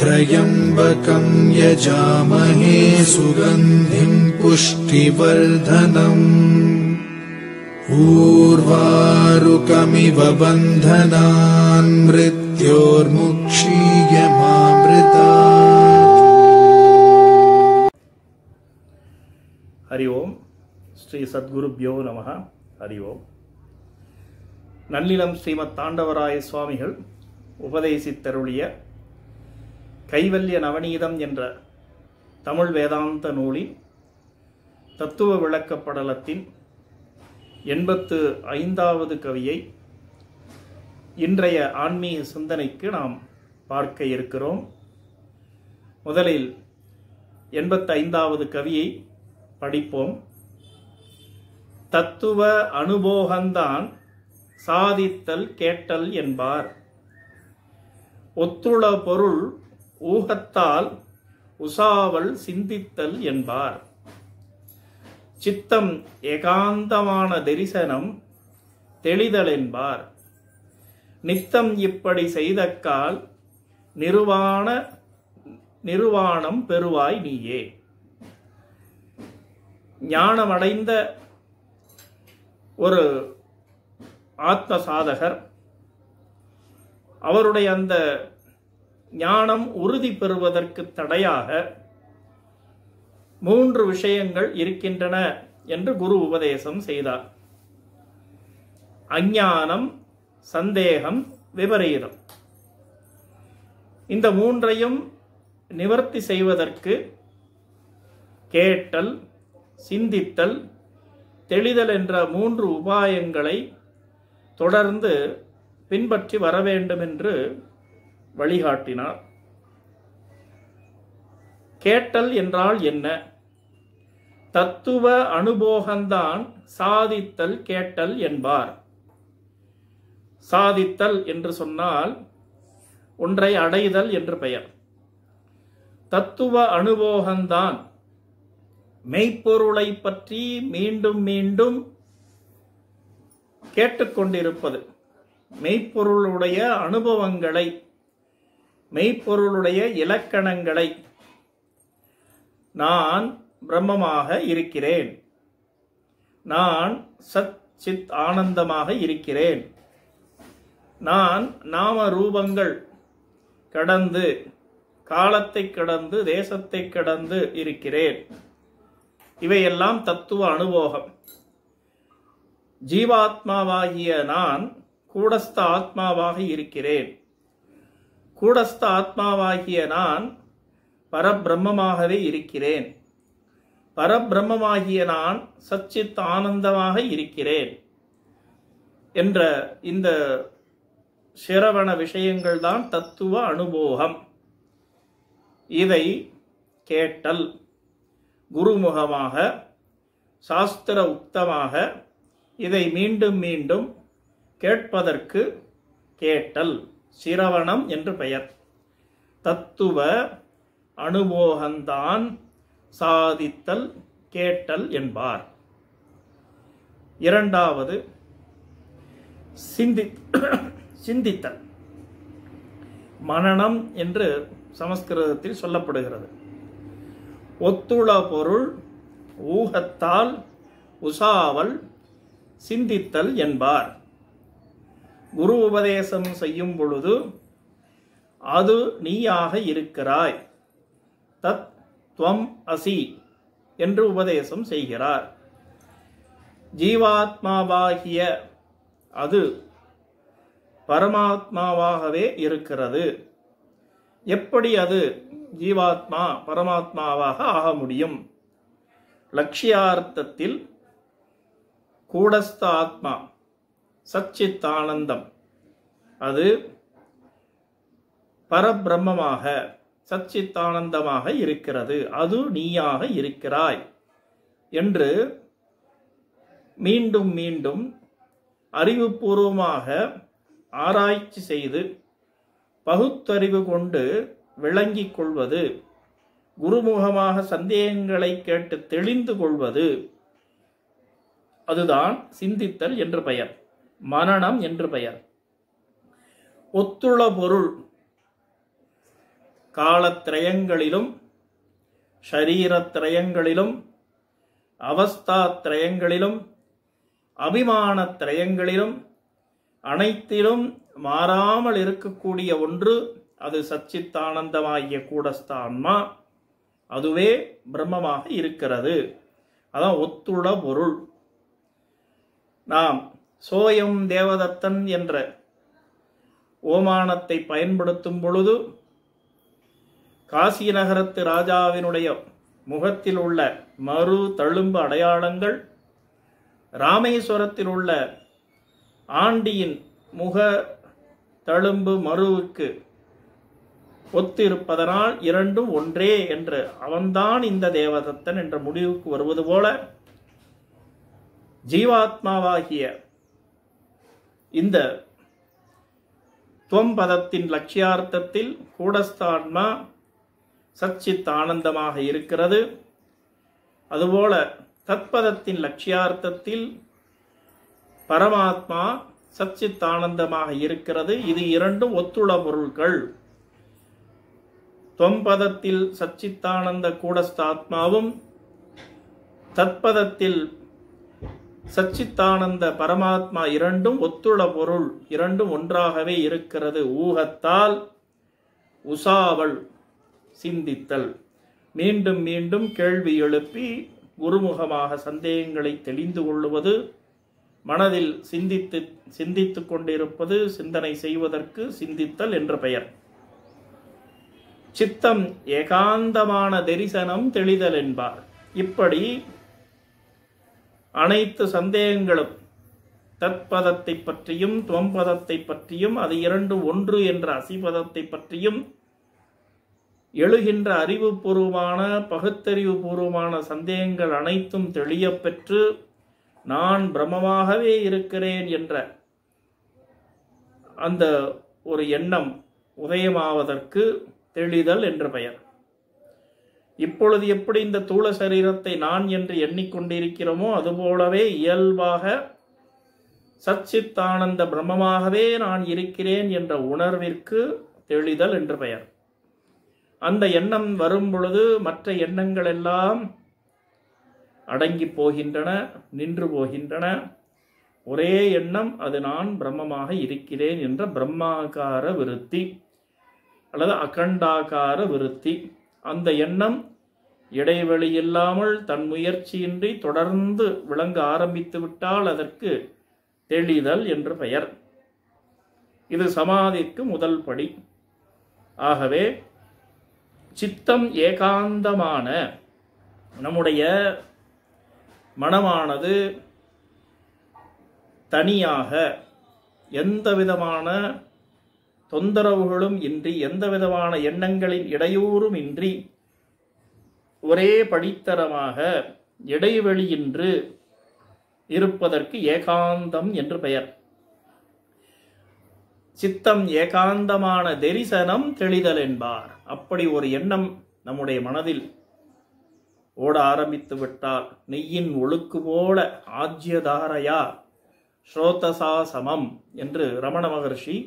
त्र्यंबकं यजामहे सुगंधिं पुष्टिवर्धनम् ऊर्वारुकमिव बन्धनान् मृत्योर्मुक्षीय मामृतात्। हरि ओम श्री सद्गुरुभ्यो नमः। हरि ओम। नन्निलं श्रीमत् तांडवराय स्वामिगळ उपदेशित्तरुळिय कैवल्य नवनीदम என்ற தமிழ் வேதாந்த நூலின் தத்துவ விளக்கப் படலத்தின் 85வது கவியை இன்றைய ஆன்மீக சிந்தனைக்கு நாம் பார்க்க இருக்கிறோம். முதலில் 85வது கவியை படிப்போம். தத்துவ அனுபோகந்தான் சாதித்தல் கேட்டல் என்பார். ஒத்துள பொருள் ஊகத்தால் உசாவல் சிந்தித்தல் என்பார். சித்தம் ஏகாந்தமான தரிசனம் தெளிதல் என்பார். நித்தம் இப்படி செய்தக்கால் நிர்வாணம் பெறுவாய் நீயே. ஞானமடைந்த ஒரு ஆத்ம சாதகர் அவருடைய அந்த ஞானம் உறுதி பெறுவதற்கு தடையாக 3 விஷயங்கள் இருக்கின்றன என்று குரு உபதேசம் செய்தார். அஞ்ஞானம், சந்தேகம், விபரீதம். இந்த 3ஐயும் நிவர்த்தி செய்வதற்கு கேட்டல், சிந்தித்தல், தெளிதல் என்ற 3 உபாயங்களை தொடர்ந்து பின்பற்றி வர வேண்டும் என்று வழிகாட்டினார். கேட்டல் என்றால் என்ன? தத்துவ அனுபோகந்தான் சாதித்தல் கேட்டல் என்பார். சாதித்தல் என்று சொன்னால் ஒன்றை அடைதல் என்று பெயர். தத்துவ அனுபோகந்தான் மெய்ப்பொருளை பற்றி மீண்டும் மீண்டும் கேட்டுக்கொண்டிருப்பது, மெய்ப்பொருளுடைய அனுபவங்களை, மெய்ப்பொருளுடைய இலக்கணங்களை, நான் பிரம்மமாக இருக்கிறேன், நான் சத் சித் ஆனந்தமாக இருக்கிறேன், நான் நாம ரூபங்கள் கடந்து, காலத்தை கடந்து, தேசத்தை கடந்து இருக்கிறேன். இவையெல்லாம் தத்துவ அனுபோகம். ஜீவாத்மாவாகிய நான் கூடஸ்த ஆத்மாவாக இருக்கிறேன், கூடஸ்த ஆத்மாவாகிய நான் பரபிரம்மமாகவே இருக்கிறேன், பரபிரம்மமாகிய நான் சச்சித் ஆனந்தமாக இருக்கிறேன் என்ற இந்த சிரவண விஷயங்கள் தான் தத்துவ அனுபோகம். இதை கேட்டல் குருமுகமாக, சாஸ்திர உக்தமாக, இதை மீண்டும் மீண்டும் கேட்பதற்கு கேட்டல், சிரவணம் என்று பெயர். தத்துவ அனுபோகந்தான் சாதித்தல் கேட்டல் என்பார். இரண்டாவது சிந்தித்தல், மனனம் என்று சமஸ்கிருதத்தில் சொல்லப்படுகிறது. ஒத்துள பொருள் ஊகத்தால் உசாவல் சிந்தித்தல் என்பார். குரு உபதேசம் செய்யும் பொழுது அது நீயாக இருக்கிறாய், தத் துவம் அசி என்று உபதேசம் செய்கிறார். ஜீவாத்மாவாகிய அது பரமாத்மாவாகவே இருக்கிறது. எப்படி அது ஜீவாத்மா பரமாத்மாவாக ஆக முடியும்? லட்சியார்த்தத்தில் கூடஸ்த ஆத்மா சச்சித் ஆனந்தம் அது பரபிரம்மமாக, சச்சித் ஆனந்தமாக இருக்கிறது, அது நீயாக இருக்கிறாய் என்று மீண்டும் மீண்டும் அறிவுபூர்வமாக ஆராய்ச்சி செய்து பகுத்தறிவு கொண்டு விளங்கிக் கொள்வது, குருமுகமாக சந்தேகங்களை கேட்டு தெளிந்து கொள்வது, அதுதான் சிந்தித்தல் என்று பெயர், மனனம் என்று பெயர். ஒத்துள பொருள் காலத்ரயங்களிலும் ஷரீரத்ரயங்களிலும் அவஸ்தாத்ரயங்களிலும் அபிமானத்ரயங்களிலும் அனைத்திலும் மாறாமல் இருக்கக்கூடிய ஒன்று அது சச்சித்தானந்தமாகிய கூடஸ்த ஆன்மா, அதுவே பிரம்மமாக இருக்கிறது. அதான் ஒத்துள்ள பொருள். நாம் சோயம் தேவதத்தன் என்ற ஓமானத்தை பயன்படுத்தும் பொழுது காசி நகரத்து ராஜாவினுடைய முகத்தில் உள்ள மறு தழும்பு அடையாளங்கள், ராமேஸ்வரத்தில் உள்ள ஆண்டியின் முக தழும்பு மருவுக்கு ஒத்திருப்பதனால் இரண்டும் ஒன்றே என்று அவன்தான் இந்த தேவதத்தன் என்ற முடிவுக்கு வருவது போல, ஜீவாத்மாவாகிய இந்த துவம்பதத்தின் லட்சியார்த்தத்தில் கூடஸ்தான்மா சச்சித் ஆனந்தமாக இருக்கிறது. அதுபோல தத்பதத்தின் லட்சியார்த்தத்தில் பரமாத்மா சச்சித் ஆனந்தமாக இருக்கிறது. இது இரண்டும் ஒத்துள்ள பொருள்கள். தொம்பதத்தில் சச்சித்தானந்த கூடஸ்தாத்மாவும் தத்பதத்தில் சச்சித்தானந்த பரமாத்மா இரண்டும் ஒத்துள்ள பொருள், இரண்டும் ஒன்றாகவே இருக்கிறது. ஊகத்தால் உசாவல் சிந்தித்தல், மீண்டும் மீண்டும் கேள்வி எழுப்பி குருமுகமாக சந்தேகங்களை தெளிந்து கொள்ளுவது, மனதில் சிந்தித்து கொண்டிருப்பது, சிந்தனை செய்வதற்கு சிந்தித்தல் என்ற பெயர். சித்தம் ஏகாந்தமான தரிசனம் தெளிதல் என்பார். இப்படி அனைத்து சந்தேகங்களும் தத்பதத்தை பற்றியும் துவம்பதத்தை பற்றியும் அது இரண்டு ஒன்று என்ற அசிபதத்தை பற்றியும் எழுகின்ற அறிவுபூர்வமான பகுத்தறிவுபூர்வமான சந்தேகங்கள் அனைத்தும் தெளிய பெற்று நான் பிரம்மமாகவே இருக்கிறேன் என்ற அந்த ஒரு எண்ணம் உதயமாவதற்கு தெளிதல் என்ற பெயர். இப்பொழுது எப்படி இந்த தூள சரீரத்தை நான் என்று எண்ணிக்கொண்டிருக்கிறோமோ அதுபோலவே இயல்பாக சச்சித்தானந்த பிரம்மமாகவே நான் இருக்கிறேன் என்ற உணர்விற்கு தெளிதல் என்ற பெயர். அந்த எண்ணம் வரும் பொழுது மற்ற எண்ணங்கள் எல்லாம் அடங்கி போகின்றன, நின்று போகின்றன. ஒரே எண்ணம், அது நான் பிரம்மமாக இருக்கிறேன் என்ற பிரம்மாகார விருத்தி அல்லது அகண்டாகார விருத்தி. அந்த எண்ணம் இடைவெளி இல்லாமல் தன் முயற்சியின்றி தொடர்ந்து விளங்க ஆரம்பித்து விட்டால் அதற்கு தெளிதல் என்று பெயர். இது சமாதிக்கு முதல் படி. ஆகவே சித்தம் ஏகாந்தமான நம்முடைய மனமானது தனியாக எந்த விதமான தொந்தரவுகளும் இன்றி, எந்த விதமான எண்ணங்களின் இடையூறும் இன்றி, ஒரே படித்தரமாக இடைவெளியின்றி இருப்பதற்கு ஏகாந்தம் என்று பெயர். சித்தம் ஏகாந்தமான தரிசனம் தெளிதல் என்பார். அப்படி ஒரு எண்ணம் நம்முடைய மனதில் ஓட ஆரம்பித்து விட்டால் நெய்யின் ஒழுக்கு போல ஆஜ்யதாரையா ஸ்ரோதசா சமம் என்று ரமண மகர்ஷி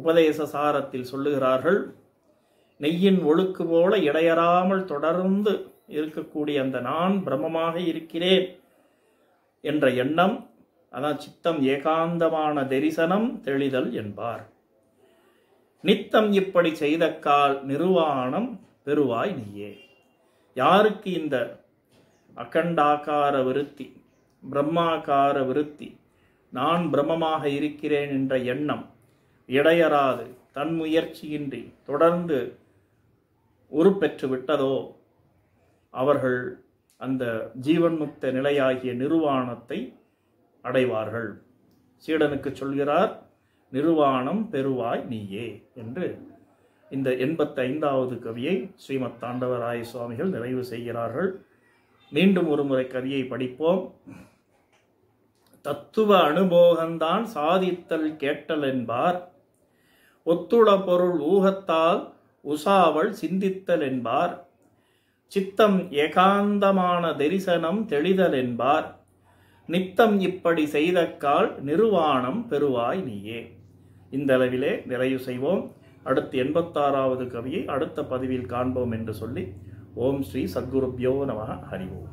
உபதேச சாரத்தில் சொல்லுகிறார்கள். நெய்யின் ஒழுக்கு போல இடையறாமல் தொடர்ந்து இருக்கக்கூடிய அந்த நான் பிரம்மமாக இருக்கிறேன் என்ற எண்ணம், அதான் சித்தம் ஏகாந்தமான தரிசனம் தெளிதல் என்பார். நித்தம் இப்படி செய்த கால் நிர்வாணம் பெறுவாய் நீயே. யாருக்கு இந்த அகண்டாக்கார விருத்தி, பிரம்மாக்கார விருத்தி, நான் பிரம்மமாக இருக்கிறேன் என்ற எண்ணம் இடையறாது தன் முயற்சியின்றி தொடர்ந்து உருப்பெற்று விட்டதோ அவர்கள் அந்த ஜீவன்முக்த நிலையாகிய நிர்வாணத்தை அடைவார்கள். சீடனுக்கு சொல்கிறார், நிர்வாணம் பெறுவாய் நீயே என்று இந்த 85வது கவியை ஸ்ரீமத் தாண்டவராய சுவாமிகள் நிறைவு செய்கிறார்கள். மீண்டும் ஒரு முறை கவியை படிப்போம். தத்துவ அனுபோகந்தான் சாதித்தல் கேட்டல் என்பார். ஒத்துள பொருள் ஊகத்தால் உசாவல் சிந்தித்தல் என்பார். சித்தம் ஏகாந்தமான தரிசனம் தெளிதல் என்பார். நித்தம் இப்படி செய்தக்கால் நிர்வாணம் பெறுவாய் நீயே. இந்த அளவிலே நிறைவு செய்வோம். அடுத்து 86வது கவியை அடுத்த பதிவில் காண்போம் என்று சொல்லி ஓம் ஸ்ரீ சத்குருப்யோ நமஹ. ஹரி ஓம்.